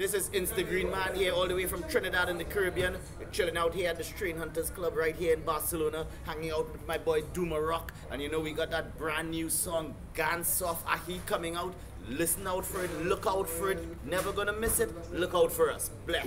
This is Insta Green Man here all the way from Trinidad in the Caribbean. We're chilling out here at the Strain Hunters Club right here in Barcelona, hanging out with my boy Dú Maroc. And you know we got that brand new song, Ganz Soft Achi, coming out. Listen out for it, look out for it, never gonna miss it. Look out for us. Bless.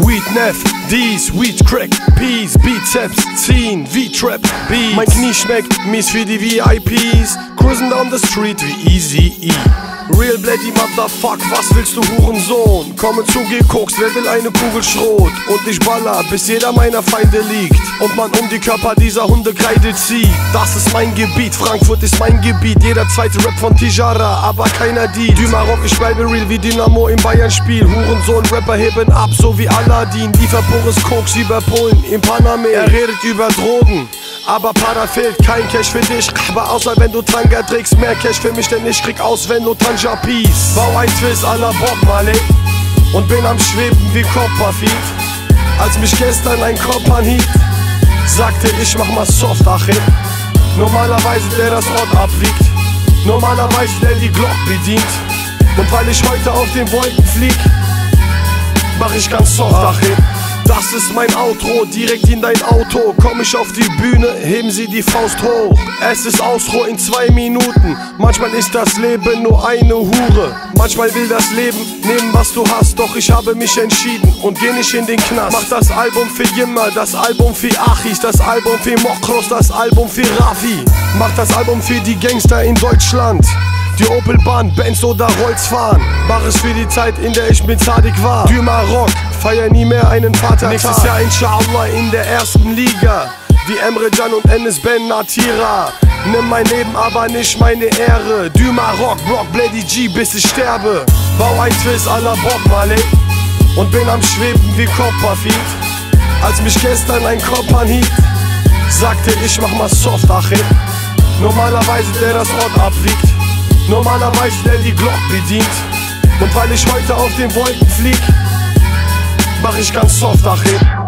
Weed 9, 10, Weed Crack, Peace, Bizeps, 10, V-Trap, Beats. Mein Knie schmeckt mies für die VIPs. Cruisen down the street wie Eazy-E. Real bloody motherfuck, was willst du Hurensohn? Komme zu, geh Koks, wer will eine Kugel Schrot? Und ich baller, bis jeder meiner Feinde liegt und man die Körper dieser Hunde Kreide zieht. Das ist mein Gebiet, Frankfurt ist mein Gebiet. Jeder zweite Rap von Tijara, aber keiner die. Dú Maroc, ich bleibe real wie Dynamo im Bayern-Spiel. Hurensohn, Rapper heben ab, so wie Aladdin. Liefer pures Koks über Polen in Panama. Redet über Drogen, aber Para fehlt, kein Cash für dich. Aber außer wenn du Tanga trägst, mehr Cash für mich, denn ich krieg aus, wenn du Tanja Peace. Bau ein Twist à la Bob Marley und bin am Schweben wie Copperfield. Als mich gestern ein Kopf anhielt, sagte ich, mach mal soft Achi. Normalerweise der das Ort abwiegt, normalerweise der die Glock bedient. Und weil ich heute auf den Wolken flieg, mach ich ganz soft Achi. Das ist mein Outro, direkt in dein Auto. Komm ich auf die Bühne, heben sie die Faust hoch. Es ist Ausruh in 2 Minuten. Manchmal ist das Leben nur eine Hure. Manchmal will das Leben nehmen, was du hast. Doch ich habe mich entschieden und geh nicht in den Knast. Mach das Album für Jimmer, das Album für Achis, das Album für Mokros, das Album für Rafi. Mach das Album für die Gangster in Deutschland, die Opelbahn, Benz oder Rolls fahren. Mach es für die Zeit, in der ich mit Sadiq war. Dú Maroc, feier nie mehr einen Vatertag. Nächstes Jahr inshallah in der ersten Liga, wie Emre Can und Enes Ben-Natira. Nimm mein Leben, aber nicht meine Ehre. Dú Maroc, Rock Bloody G, bis ich sterbe. Bau ein Twist à la Bob Marley und bin am Schweben wie Copperfield. Als mich gestern ein Kopf anhielt, sagte ich, mach mal soft Achi. Normalerweise der das Ort abwiegt, normalerweise der die Glock bedient. Und weil ich heute auf den Wolken flieg, mach ich ganz soft Achi.